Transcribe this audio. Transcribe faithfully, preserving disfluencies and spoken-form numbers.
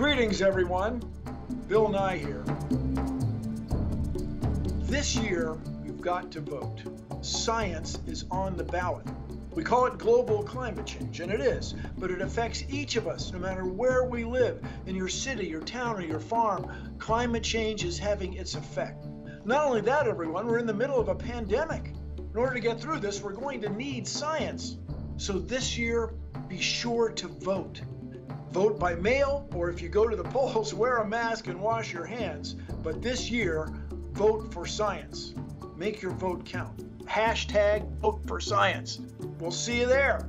Greetings, everyone. Bill Nye here. This year, you've got to vote. Science is on the ballot. We call it global climate change, and it is, but it affects each of us, no matter where we live, in your city, your town, or your farm. Climate change is having its effect. Not only that, everyone, we're in the middle of a pandemic. In order to get through this, we're going to need science. So this year, be sure to vote. Vote by mail, or if you go to the polls, wear a mask and wash your hands. But this year, vote for science. Make your vote count. Hashtag vote for science. We'll see you there.